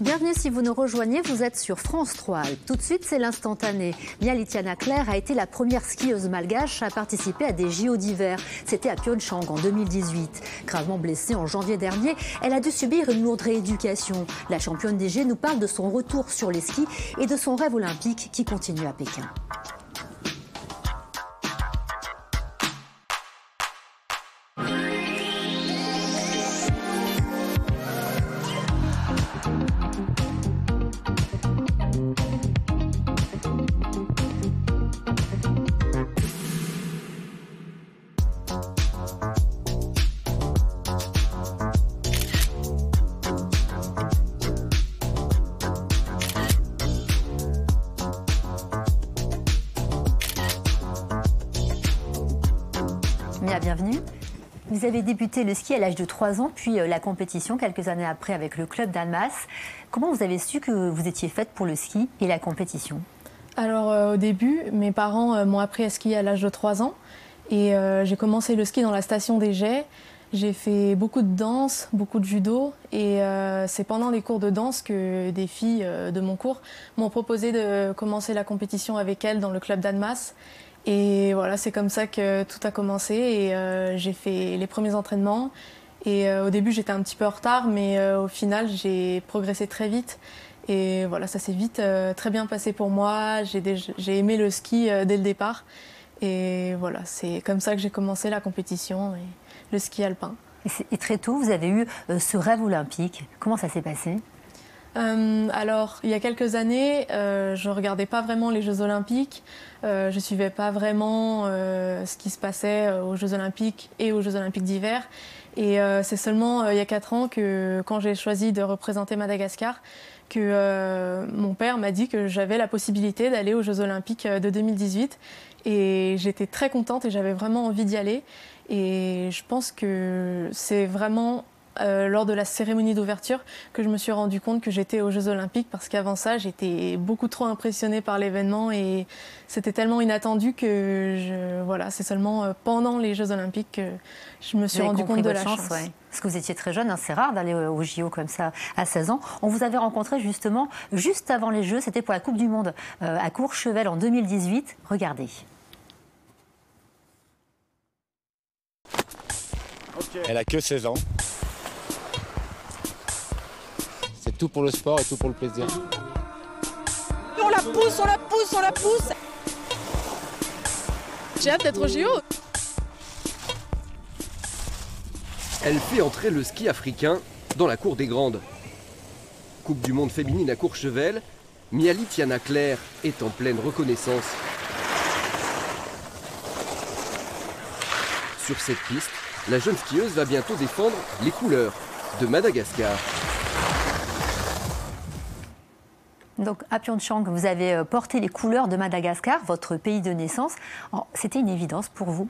Bienvenue si vous nous rejoignez, vous êtes sur France 3. Tout de suite, c'est l'instantané. Mialitiana Clerc a été la première skieuse malgache à participer à des JO d'hiver. C'était à Pyeongchang en 2018. Gravement blessée en janvier dernier, elle a dû subir une lourde rééducation. La championne des Jeux nous parle de son retour sur les skis et de son rêve olympique qui continue à Pékin. Bienvenue. Vous avez débuté le ski à l'âge de 3 ans, puis la compétition quelques années après avec le club Danmass. Comment vous avez su que vous étiez faite pour le ski et la compétition? Alors au début, mes parents m'ont appris à skier à l'âge de 3 ans et j'ai commencé le ski dans la station des Jets. J'ai fait beaucoup de danse, beaucoup de judo et c'est pendant les cours de danse que des filles de mon cours m'ont proposé de commencer la compétition avec elles dans le club Danmass. Et voilà, c'est comme ça que tout a commencé et j'ai fait les premiers entraînements. Et au début, j'étais un petit peu en retard, mais au final, j'ai progressé très vite. Et voilà, ça s'est vite très bien passé pour moi. J'ai aimé le ski dès le départ. Et voilà, c'est comme ça que j'ai commencé la compétition et le ski alpin. Et très tôt, vous avez eu ce rêve olympique. Comment ça s'est passé ? Alors, il y a quelques années, je ne regardais pas vraiment les Jeux Olympiques, je ne suivais pas vraiment ce qui se passait aux Jeux Olympiques et aux Jeux Olympiques d'hiver. Et c'est seulement il y a 4 ans que, quand j'ai choisi de représenter Madagascar, que mon père m'a dit que j'avais la possibilité d'aller aux Jeux Olympiques de 2018. Et j'étais très contente et j'avais vraiment envie d'y aller. Et je pense que c'est vraiment... lors de la cérémonie d'ouverture que je me suis rendu compte que j'étais aux Jeux Olympiques, parce qu'avant ça j'étais beaucoup trop impressionnée par l'événement et c'était tellement inattendu que voilà, c'est seulement pendant les Jeux Olympiques que je me suis rendu compte de la chance. Ouais. Parce que vous étiez très jeune, hein, c'est rare d'aller aux JO comme ça à 16 ans. On vous avait rencontré justement juste avant les Jeux, c'était pour la Coupe du Monde à Courchevel en 2018. Regardez. Okay. Elle a que 16 ans. Tout pour le sport et tout pour le plaisir. On la pousse, on la pousse, on la pousse. J'ai hâte d'être au JO. Elle fait entrer le ski africain dans la cour des grandes. Coupe du monde féminine à Courchevel, Mialitiana Clerc est en pleine reconnaissance. Sur cette piste, la jeune skieuse va bientôt défendre les couleurs de Madagascar. Donc à Pyeongchang, vous avez porté les couleurs de Madagascar, votre pays de naissance. C'était une évidence pour vous?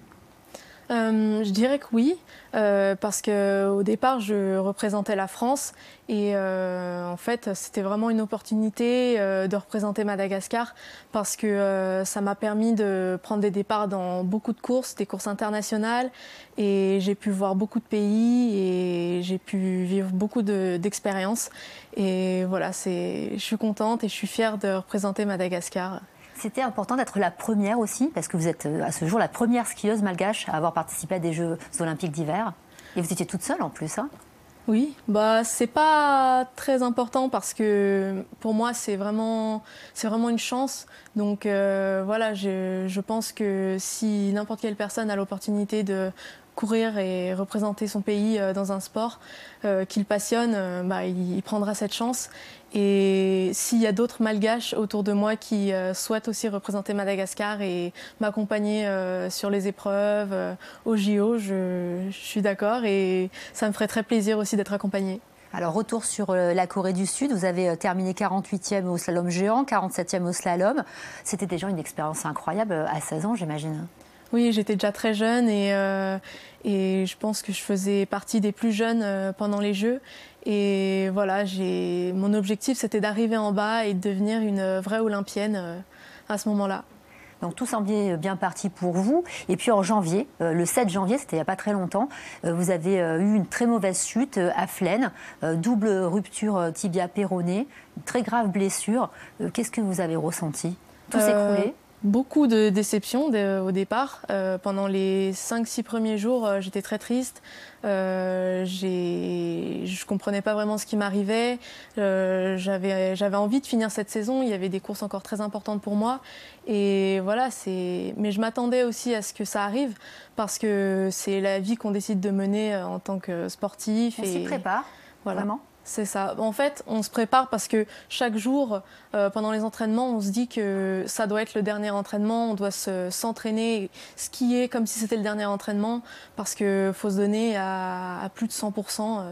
Je dirais que oui, parce qu'au départ, je représentais la France. Et en fait, c'était vraiment une opportunité de représenter Madagascar, parce que ça m'a permis de prendre des départs dans beaucoup de courses, des courses internationales. Et j'ai pu voir beaucoup de pays et j'ai pu vivre beaucoup d'expériences. Et voilà, je suis contente et je suis fière de représenter Madagascar. C'était important d'être la première aussi, parce que vous êtes à ce jour la première skieuse malgache à avoir participé à des Jeux olympiques d'hiver. Et vous étiez toute seule en plus, hein? Oui, bah, c'est pas très important, parce que pour moi c'est vraiment une chance. Donc voilà, je pense que si n'importe quelle personne a l'opportunité de courir et représenter son pays dans un sport qu'il passionne, bah, il prendra cette chance. Et s'il y a d'autres malgaches autour de moi qui souhaitent aussi représenter Madagascar et m'accompagner sur les épreuves, au JO, je suis d'accord et ça me ferait très plaisir aussi d'être accompagnée. Alors retour sur la Corée du Sud, vous avez terminé 48e au slalom géant, 47e au slalom. C'était déjà une expérience incroyable à 16 ans, j'imagine. Oui, j'étais déjà très jeune et je pense que je faisais partie des plus jeunes pendant les Jeux. Et voilà, mon objectif, c'était d'arriver en bas et de devenir une vraie Olympienne à ce moment-là. Donc tout semblait bien parti pour vous. Et puis en janvier, le 7 janvier, c'était il n'y a pas très longtemps, vous avez eu une très mauvaise chute à Flennes, double rupture tibia-péronée, très grave blessure. Qu'est-ce que vous avez ressenti? Tout s'écroulait? Beaucoup de déceptions au départ. Pendant les 5-6 premiers jours, j'étais très triste. Je comprenais pas vraiment ce qui m'arrivait. J'avais envie de finir cette saison. Il y avait des courses encore très importantes pour moi. Et voilà, mais je m'attendais aussi à ce que ça arrive parce que c'est la vie qu'on décide de mener en tant que sportif. On s'y prépare, voilà. Vraiment. C'est ça. En fait, on se prépare parce que chaque jour, pendant les entraînements, on se dit que ça doit être le dernier entraînement, on doit s'entraîner, skier comme si c'était le dernier entraînement, parce qu'il faut se donner à plus de 100%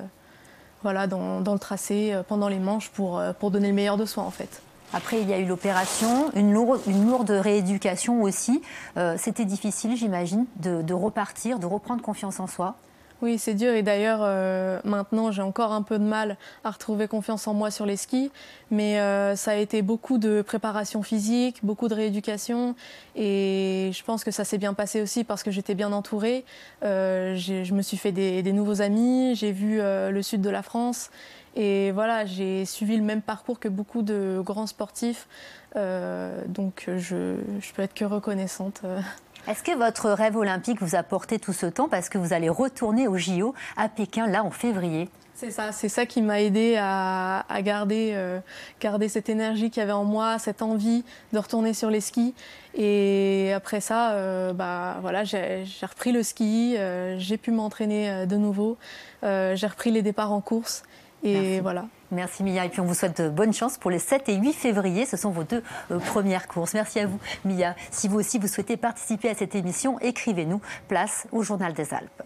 voilà, dans le tracé, pendant les manches, pour donner le meilleur de soi en fait. Après, il y a eu l'opération, une lourde rééducation aussi. C'était difficile, j'imagine, de repartir, de reprendre confiance en soi. Oui, c'est dur et d'ailleurs, maintenant, j'ai encore un peu de mal à retrouver confiance en moi sur les skis. Mais ça a été beaucoup de préparation physique, beaucoup de rééducation. Et je pense que ça s'est bien passé aussi parce que j'étais bien entourée. Je me suis fait des nouveaux amis, j'ai vu le sud de la France. Et voilà, j'ai suivi le même parcours que beaucoup de grands sportifs. Donc je peux être que reconnaissante. Est-ce que votre rêve olympique vous a porté tout ce temps parce que vous allez retourner au JO à Pékin, là, en février? C'est ça qui m'a aidée à garder cette énergie qu'il y avait en moi, cette envie de retourner sur les skis. Et après ça, voilà, j'ai repris le ski, j'ai pu m'entraîner de nouveau, j'ai repris les départs en course. Et merci. Voilà. Merci Mia, et puis on vous souhaite bonne chance pour les 7 et 8 février, ce sont vos deux premières courses. Merci à vous Mia. Si vous aussi vous souhaitez participer à cette émission, écrivez-nous, place au Journal des Alpes.